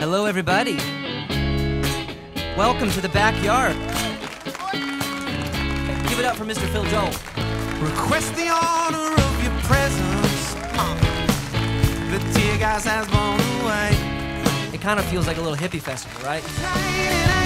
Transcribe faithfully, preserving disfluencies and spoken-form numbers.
Hello, everybody. Welcome to the backyard. Give it up for Mister Phil Joel. Request the honor of your presence. The tear gas has blown away. It kind of feels like a little hippie festival, right?